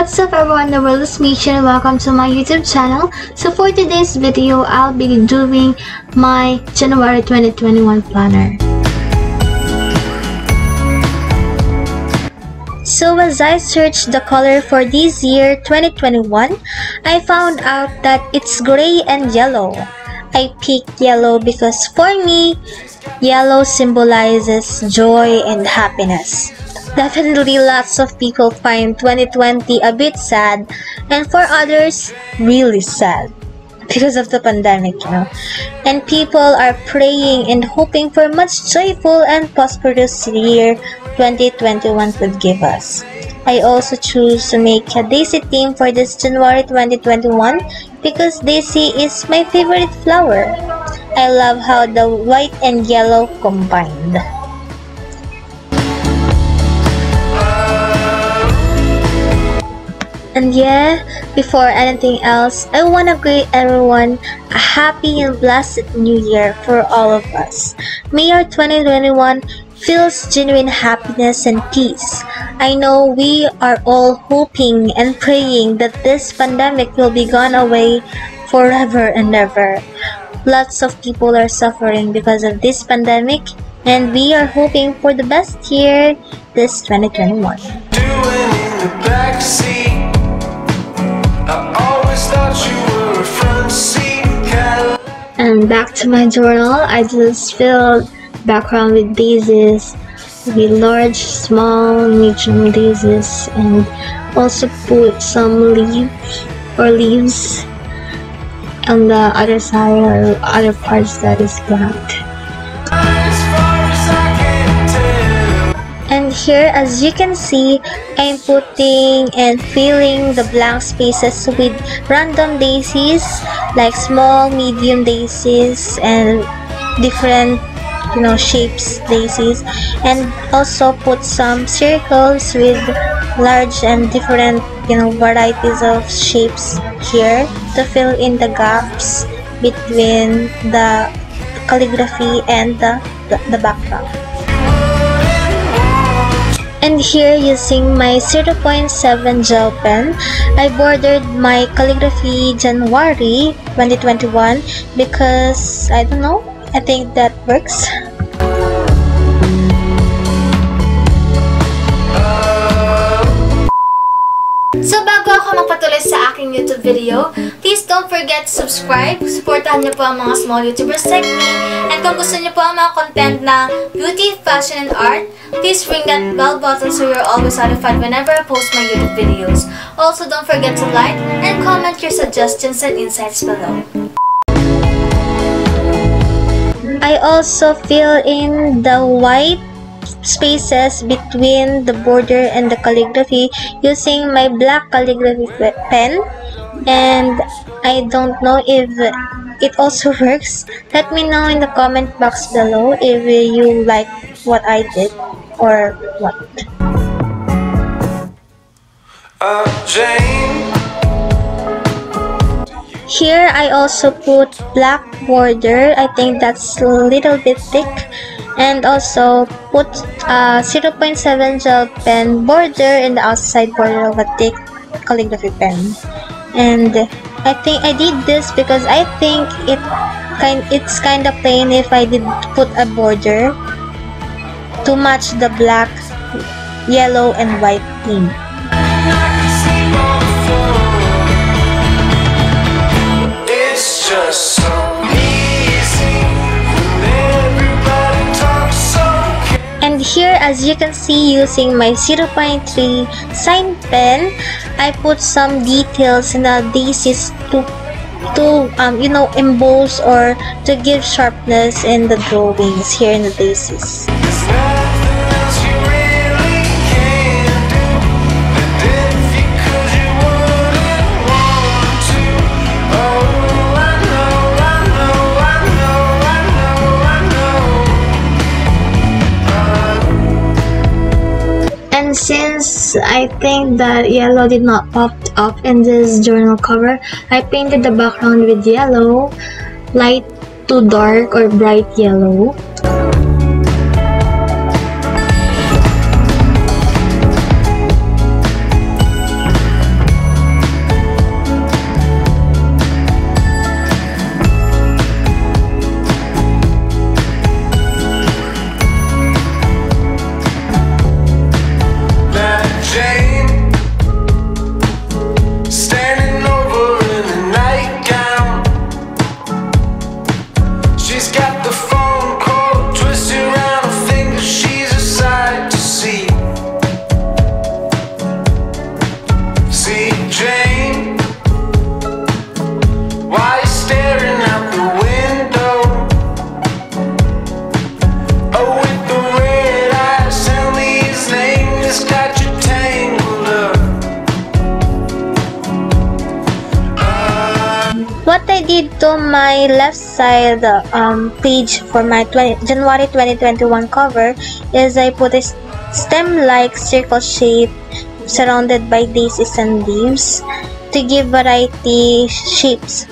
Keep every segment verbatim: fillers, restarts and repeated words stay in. What's up everyone, the world is me here. Welcome to my YouTube channel. So for today's video, I'll be doing my January twenty twenty-one planner. So as I searched the color for this year twenty twenty-one, I found out that it's gray and yellow. I picked yellow because for me, yellow symbolizes joy and happiness. Definitely lots of people find twenty twenty a bit sad, and for others really sad because of the pandemic, you know. And people are praying and hoping for much joyful and prosperous year twenty twenty-one could give us. I also choose to make a daisy theme for this January twenty twenty-one because daisy is my favorite flower. I love how the white and yellow combined. And yeah, before anything else, I want to greet everyone a happy and blessed new year for all of us. May our twenty twenty-one feels genuine happiness and peace. I know we are all hoping and praying that this pandemic will be gone away forever and ever. Lots of people are suffering because of this pandemic, and we are hoping for the best year this twenty twenty-one. And back to my journal, I just filled background with daisies, with large, small, medium daisies, and also put some leaves or leaves on the other side or other parts that is blank. And here, as you can see, I'm putting and filling the blank spaces with random daisies, like small, medium daisies, and different, you know, shapes daisies, and also put some circles with large and different, you know, varieties of shapes here to fill in the gaps between the calligraphy and the, the, the background. And here, using my zero point seven gel pen, I bordered my calligraphy January twenty twenty-one because, I don't know, I think that works. So bago ako magpatuloy sa aking YouTube video, please don't forget to subscribe, supportahan niyo po ang mga small YouTubers like me, and kung gusto niyo po ang mga content na beauty, fashion, and art, please ring that bell button so you're always notified whenever I post my YouTube videos. Also, don't forget to like and comment your suggestions and insights below. I also fill in the white spaces between the border and the calligraphy using my black calligraphy pen, and I don't know if it also works. Let me know in the comment box below if you like what I did or what. Here I also put black border. I think that's a little bit thick, and also put a zero point seven gel pen border in the outside border of a thick calligraphy pen. And I think I did this because I think it kind it's kind of plain if I did put a border to match the black, yellow, and white theme. It's just so here, as you can see, using my zero point three sign pen, I put some details in the daisies to, to um, you know, emboss or to give sharpness in the drawings here in the daisies. Since I think that yellow did not pop up in this journal cover, I painted the background with yellow, light to dark or bright yellow. what I did to my left side um, page for my twenty, January twenty twenty-one cover is I put a stem-like circle shape surrounded by daisies and leaves to give variety shapes.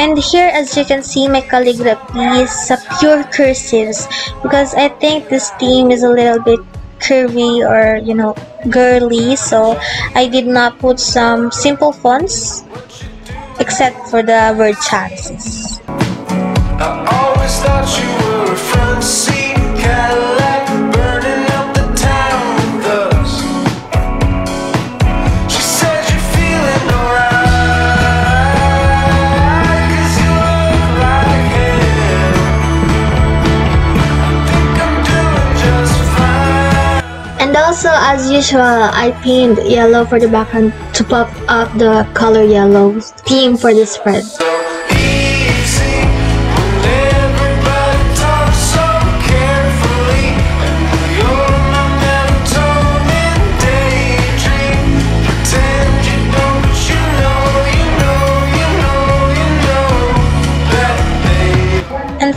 And here, as you can see, my calligraphy is a pure cursives because I think this theme is a little bit curvy or, you know, girly, so I did not put some simple fonts except for the word chances. I always thought you were a front seat Cadillac burning up the town with us. She said you're feeling alright, 'cause you look like him. I think I'm doing just fine. And also, as usual, I paint yellow for the background to pop up the color yellow theme for this spread.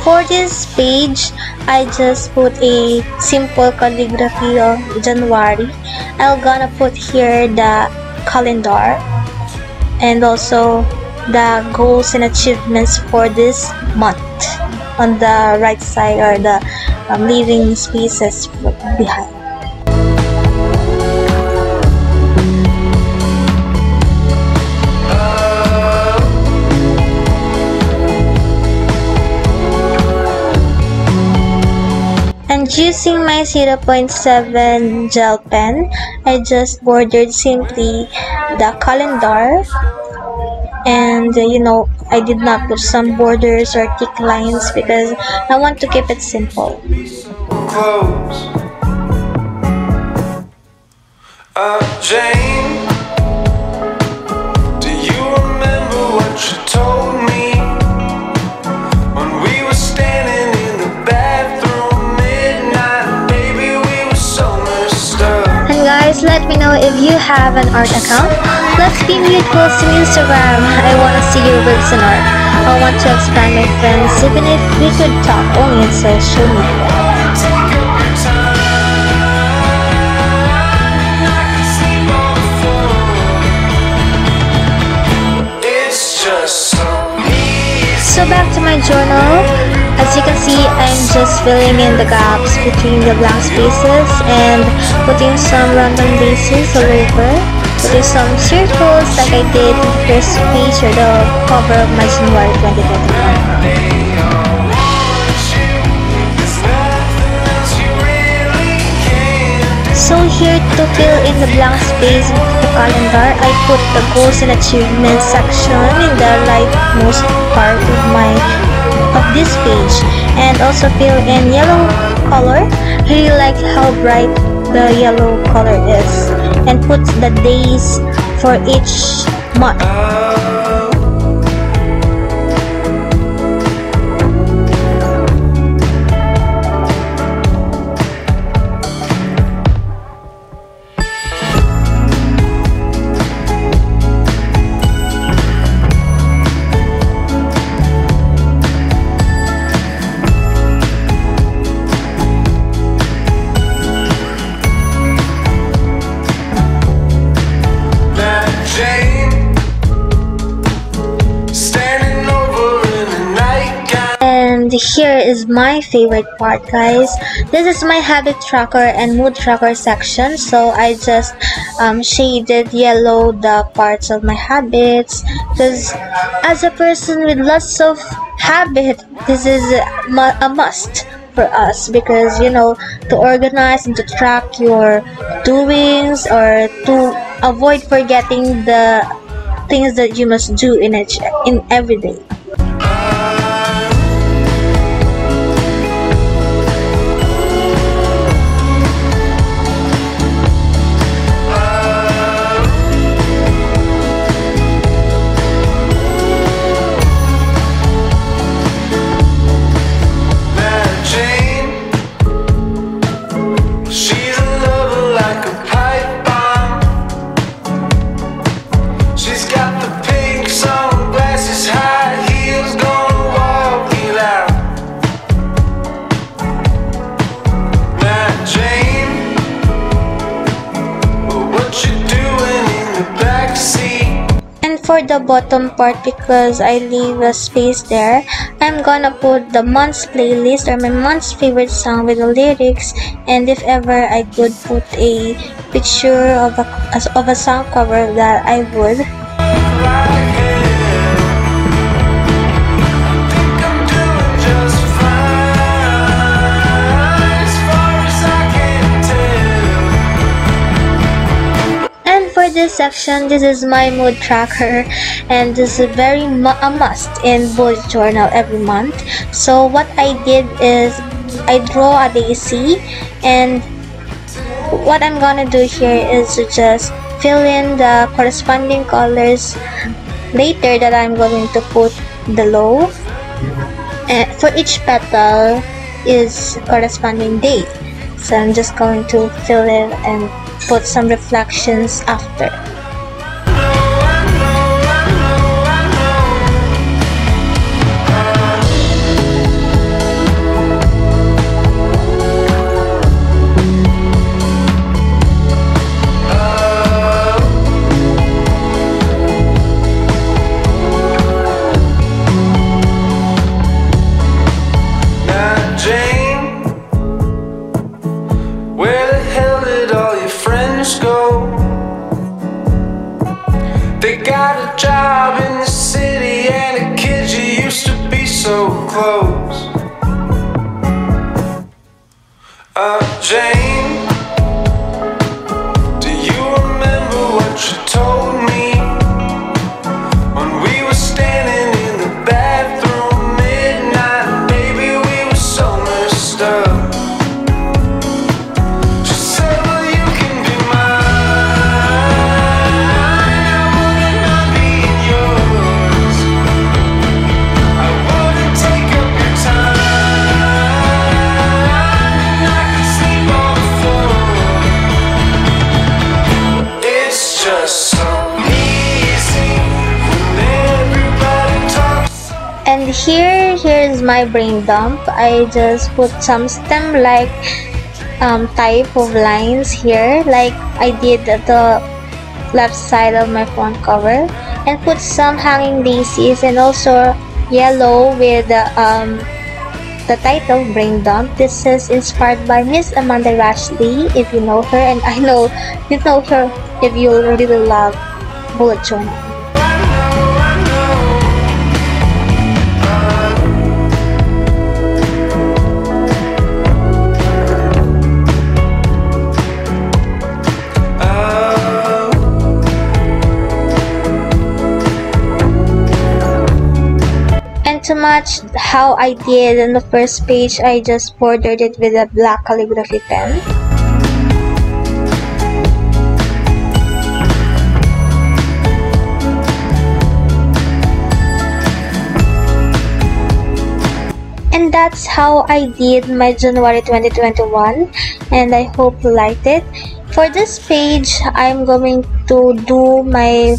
For this page, I just put a simple calligraphy of January. I'm gonna put here the calendar and also the goals and achievements for this month on the right side, or the um, leaving spaces behind. Using my zero point seven gel pen, I just bordered simply the calendar, and you know, I did not put some borders or thick lines because I want to keep it simple. Uh, Jane, do you remember what you told me when we were standing in the bathroom? Let me know if you have an art account. Let's be mutual on Instagram. I want to see your works and art. I want to expand my friends, even if we could talk only in social media. So back to my journal. As you can see, I'm just filling in the gaps between the blank spaces and putting some random bases all over, putting some circles like I did in the first page or the cover of my January twenty twenty-one. So here, to fill in the blank space with the calendar, I put the goals and achievements section in the rightmost part of my of this page, and also fill in yellow color. I really like how bright the yellow color is, and put the days for each month. Here is my favorite part, guys. This is my habit tracker and mood tracker section. So I just um, shaded yellow the parts of my habits, because as a person with lots of habit, this is a, a must for us, because you know, to organize and to track your doings or to avoid forgetting the things that you must do in each in every day. the bottom part because I leave a space there, I'm gonna put the month's playlist or my month's favorite song with the lyrics, and if ever I could put a picture of a, of a song cover, that I would. This section, this is my mood tracker, and this is very mu a must in bullet journal every month. So what I did is I draw a daisy, and what I'm gonna do here is to just fill in the corresponding colors later that I'm going to put below, and for each petal is corresponding date. So I'm just going to fill in and put some reflections after. They got a job in the city and the kids you used to be so close. Uh, Jane, do you remember what you told me when we were standing in the bathroom midnight? Baby, we were so messed up. She said, well, you can be mine. Here, here is my brain dump. I just put some stem-like um, type of lines here, like I did at the left side of my front cover, and put some hanging daisies and also yellow with the um, the title brain dump. This is inspired by Miss Amanda Rashleigh, if you know her, and I know you know her if you really love bullet journal. To match how I did on the first page, I just bordered it with a black calligraphy pen. And that's how I did my January twenty twenty-one, and I hope you liked it. For this page, I'm going to do my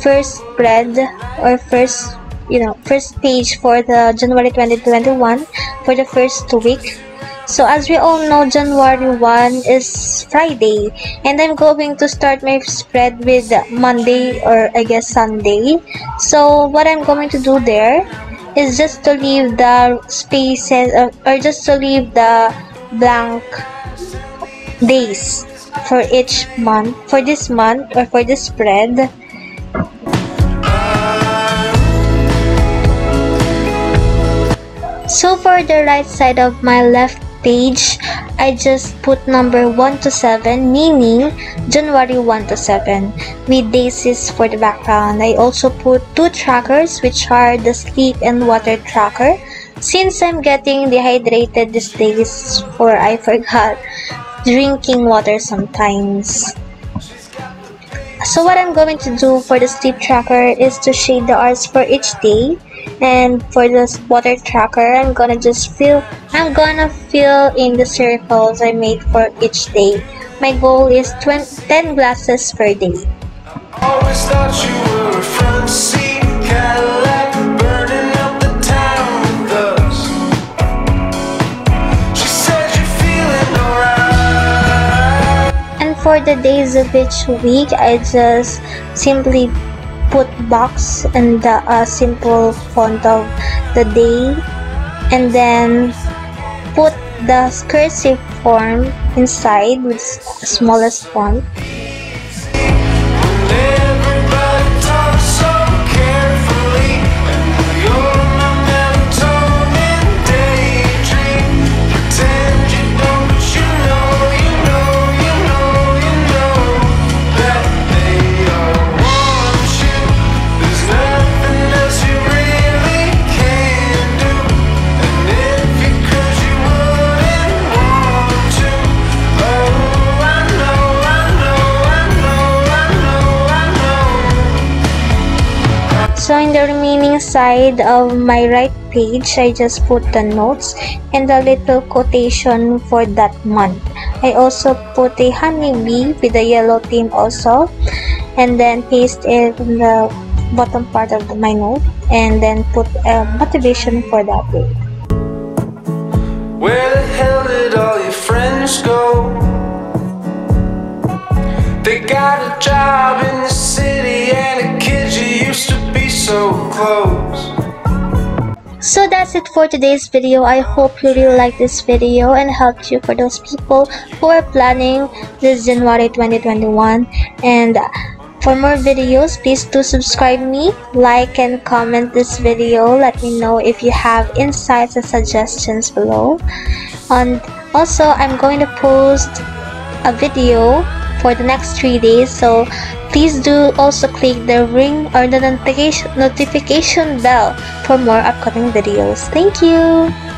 first spread or first you know first page for the January twenty twenty-one for the first two weeks. So as we all know, January first is Friday, and I'm going to start my spread with Monday, or I guess Sunday. So what I'm going to do there is just to leave the spaces, or, or just to leave the blank days for each month for this month or for this spread. So for the right side of my left page, I just put number one to seven, meaning January one to seven, with daisies for the background. I also put two trackers, which are the sleep and water tracker, since I'm getting dehydrated these days, for I forgot drinking water sometimes. So what I'm going to do for the sleep tracker is to shade the hours for each day, and for the water tracker, I'm gonna just fill I'm gonna fill in the circles I made for each day. My goal is ten glasses per day. Always thought you were a front seat Cadillac, burning up the town with us. She said you're feeling alright. And for the days of each week, I just simply put box and the uh, simple font of the day, and then put the cursive form inside with smallest font. So in the remaining side of my right page, I just put the notes and a little quotation for that month. I also put a honeybee with a yellow theme also, and then paste it in the bottom part of my note, and then put a motivation for that day. Where the hell did all your friends go? They got a job in the city and a kid you used to be so close. So that's it for today's video. I hope you really liked this video and helped you, for those people who are planning this January twenty twenty-one. And for more videos, please do subscribe me, like and comment this video. Let me know if you have insights and suggestions below. And also, I'm going to post a video for the next three days, so please do also click the ring or the notification notification bell for more upcoming videos. Thank you.